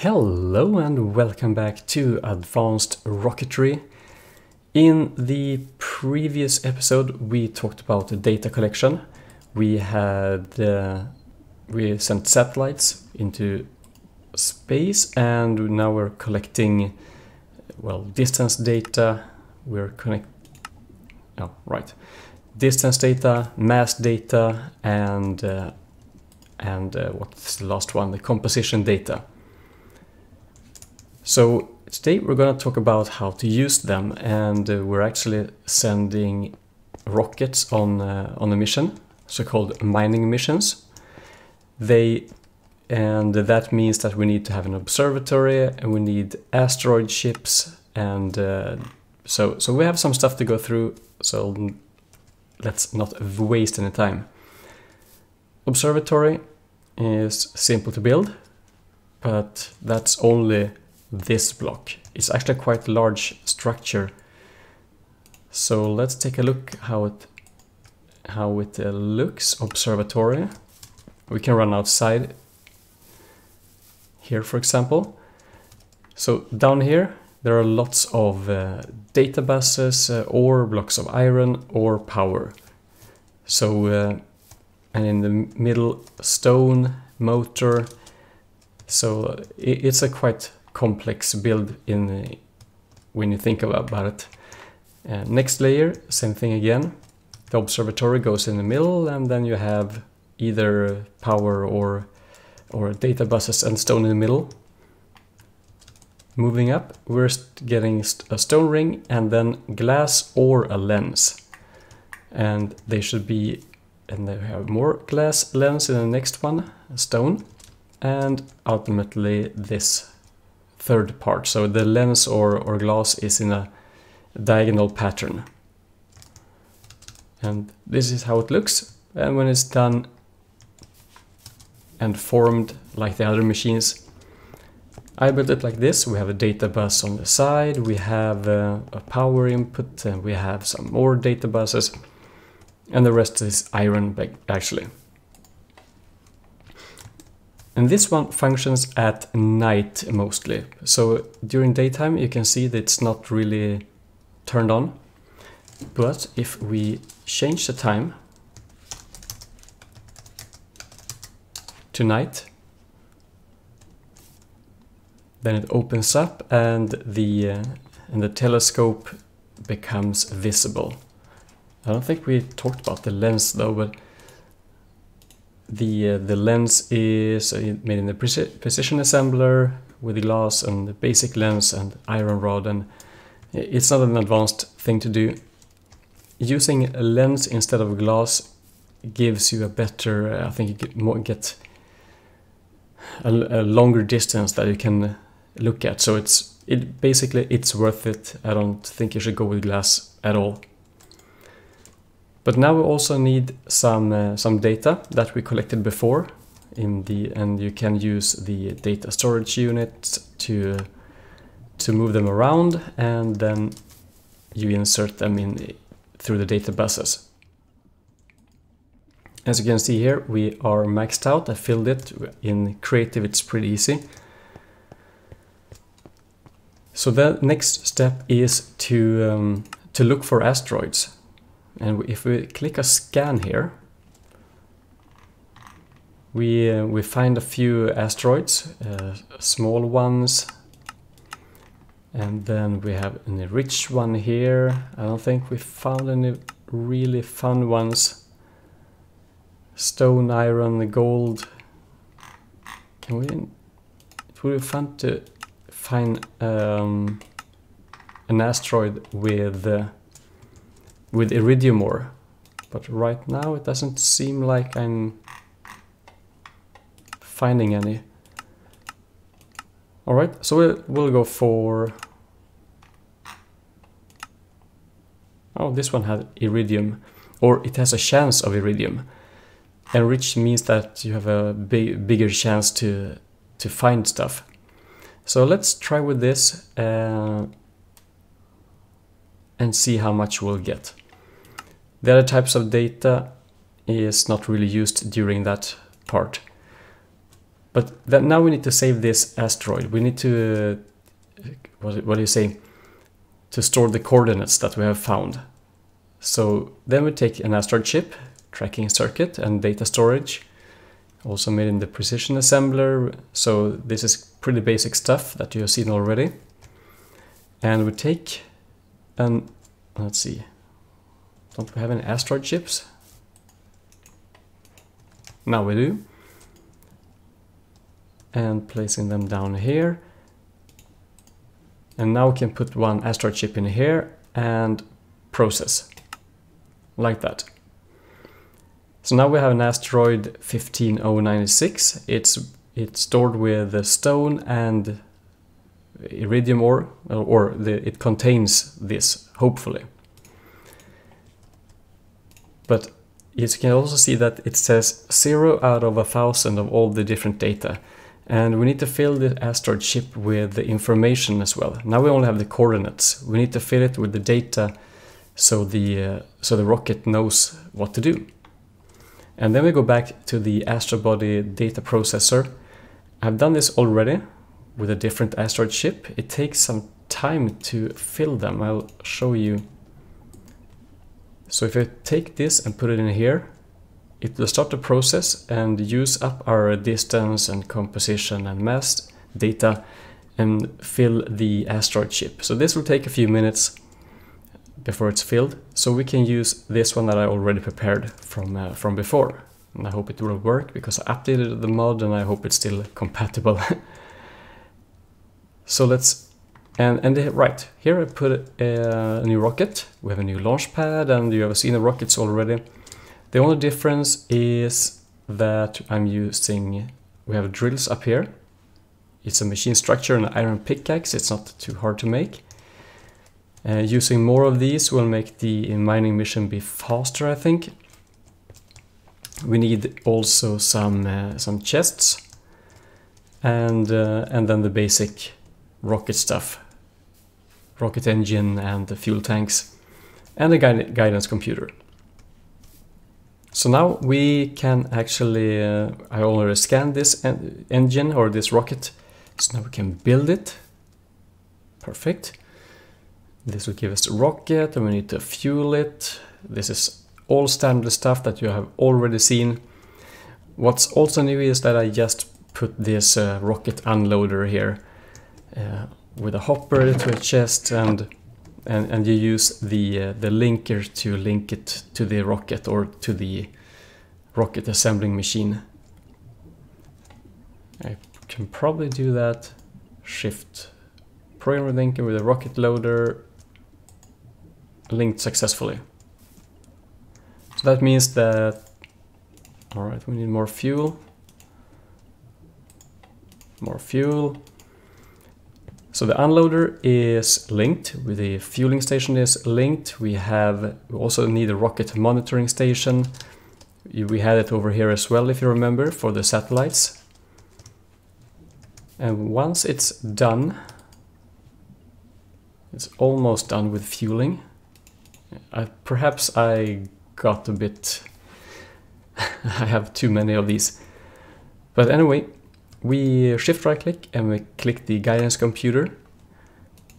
Hello and welcome back to Advanced Rocketry. In the previous episode we talked about the data collection. We sent satellites into space and now we're collecting, well, distance data. Distance data, mass data, and what's the last one? The composition data. So today we're going to talk about how to use them, and we're actually sending rockets on a mission, so-called mining missions. And that means that we need to have an observatory, and we need asteroid ships, and so we have some stuff to go through. So let's not waste any time. Observatory is simple to build, but that's only this block. It's actually quite a large structure, so let's take a look how it looks. Observatory, we can run outside here, for example. So down here there are lots of data buses or blocks of iron or power. So and in the middle, stone, motor. So it's a quite complex build when you think about it. Next layer, same thing again. The observatory goes in the middle, and then you have either power or data buses and stone in the middle. Moving up, we're getting a stone ring and then glass or a lens, and they should be, and they have more glass, lens in the next one, stone, and ultimately this third part. So the lens or glass is in a diagonal pattern, and this is how it looks. And when it's done and formed like the other machines, I built it like this. We have a data bus on the side, we have a power input, and we have some more data buses, and the rest is iron actually. And this one functions at night mostly. So during daytime you can see that it's not really turned on. But if we change the time to night, then it opens up and the telescope becomes visible. I don't think we talked about the lens though, but the lens is made in the precision assembler with glass and the basic lens and iron rod, and it's not an advanced thing to do. Using a lens instead of glass gives you a better, I think you get a longer distance that you can look at. So it's worth it. I don't think you should go with glass at all. But now we also need some data that we collected before, and you can use the data storage unit to move them around, and then you insert them through the data buses. As you can see here, we are maxed out. I filled it in creative. It's pretty easy. So the next step is to look for asteroids. And if we click a scan here, we find a few asteroids, small ones, and then we have an rich one here. I don't think we found any really fun ones. Stone, iron, gold. It would be fun to find an asteroid with Iridium ore, but right now it doesn't seem like I'm finding any. Alright, so we'll go for... Oh, this one had Iridium, or it has a chance of Iridium. Enriched means that you have a bigger chance to find stuff. So let's try with this and see how much we'll get. The other types of data is not really used during that part. But then now we need to save this asteroid. We need to, to store the coordinates that we have found. So then we take an asteroid chip, tracking circuit, and data storage, also made in the precision assembler. So this is pretty basic stuff that you have seen already. And we take an, let's see, don't we have any asteroid chips? Now we do. And placing them down here. And now we can put one asteroid chip in here and process like that. So now we have an asteroid 15096. It's stored with the stone and iridium ore, or it contains this, hopefully. But you can also see that it says 0 out of 1000 of all the different data. And we need to fill the asteroid chip with the information as well. Now we only have the coordinates. We need to fill it with the data so the rocket knows what to do. And then we go back to the Astrobody Data Processor. I've done this already with a different asteroid chip. It takes some time to fill them. I'll show you. So if I take this and put it in here, it will start the process and use up our distance and composition and mass data and fill the asteroid chip. So this will take a few minutes before it's filled. So we can use this one that I already prepared from before. And I hope it will work because I updated the mod and I hope it's still compatible. So let's, and right here I put a new rocket. We have a new launch pad and you have seen the rockets already. The only difference is that I'm using, we have drills up here. It's a machine structure and an iron pickaxe. It's not too hard to make. Using more of these will make the mining mission be faster, I think. We need also some chests and then the basic rocket stuff. Rocket engine and the fuel tanks and a guidance computer. So now we can actually, I already scanned this engine or this rocket, so now we can build it. Perfect. This will give us a rocket and we need to fuel it. This is all standard stuff that you have already seen. What's also new is that I just put this rocket unloader here with a hopper to a chest and you use the linker to link it to the rocket or to the rocket assembling machine. I can probably do that. Shift program linker with a rocket loader, linked successfully. So that means that, all right, we need more fuel. So the unloader is linked, with the fueling station is linked. We also need a rocket monitoring station. We had it over here as well, if you remember, for the satellites. And once it's done, it's almost done with fueling. Perhaps I got a bit, I have too many of these. But anyway, we shift right click and we click the guidance computer,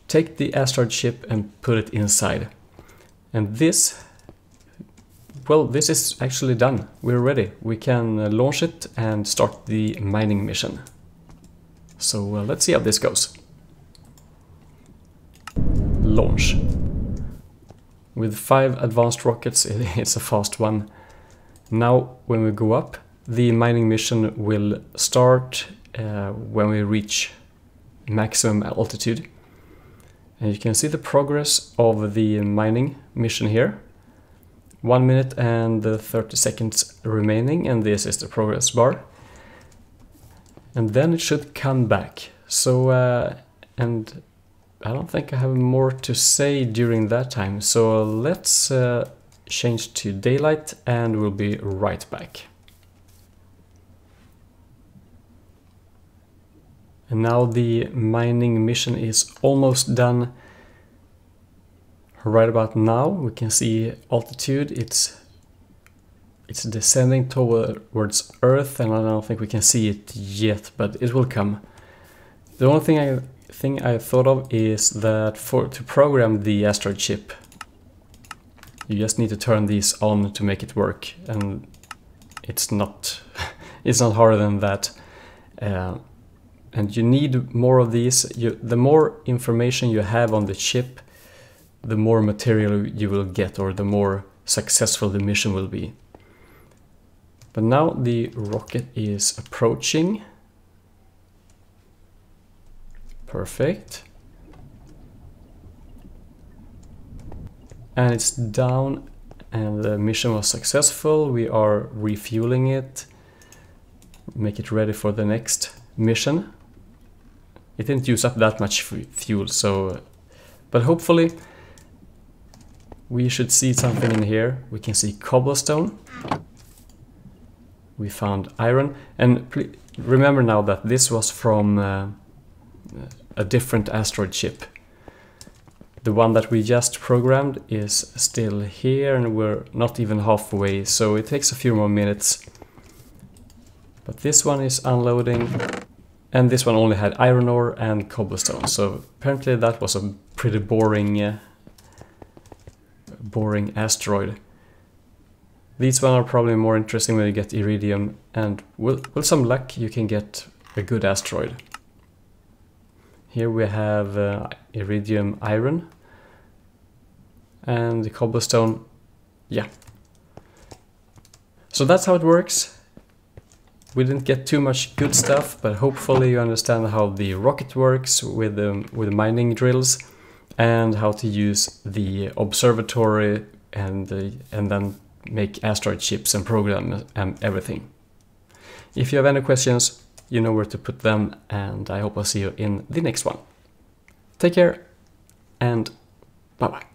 take the asteroid chip and put it inside. And this, well, this is actually done. We're ready. We can launch it and start the mining mission. So let's see how this goes. Launch. With 5 advanced rockets, it's a fast one. Now when we go up, the mining mission will start when we reach maximum altitude. And you can see the progress of the mining mission here. 1 minute and 30 seconds remaining, and this is the progress bar. And then it should come back. So, and I don't think I have more to say during that time. So let's change to daylight and we'll be right back. And now the mining mission is almost done. Right about now, we can see altitude. It's It's descending towards Earth, and I don't think we can see it yet, but it will come. The only thing I thought of is that to program the asteroid chip, you just need to turn these on to make it work, and it's not harder than that. And you need more of these. The more information you have on the chip, the more material you will get, or the more successful the mission will be. But now the rocket is approaching. Perfect. And it's down, and the mission was successful. We are refueling it, make it ready for the next mission. It didn't use up that much fuel, so, but hopefully we should see something in here. We can see cobblestone. We found iron, and remember now that this was from a different asteroid chip. The one that we just programmed is still here, and we're not even halfway, so it takes a few more minutes. But this one is unloading, and this one only had iron ore and cobblestone, so apparently that was a pretty boring asteroid. These ones are probably more interesting when you get Iridium, and with some luck you can get a good asteroid. Here we have Iridium iron, and the cobblestone, yeah. So that's how it works. We didn't get too much good stuff, but hopefully you understand how the rocket works with the mining drills, and how to use the observatory, and then make asteroid chips and program and everything. If you have any questions, you know where to put them, and I hope I'll see you in the next one. Take care, and bye-bye.